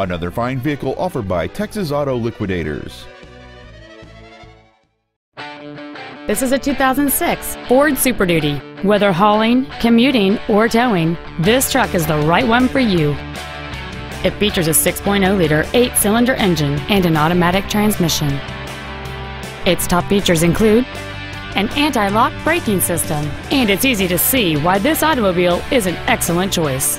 Another fine vehicle offered by Texas Auto Liquidators. This is a 2006 Ford Super Duty. Whether hauling, commuting, or towing, this truck is the right one for you. It features a 6.0-liter 8-cylinder engine and an automatic transmission. Its top features include an anti-lock braking system, and it's easy to see why this automobile is an excellent choice.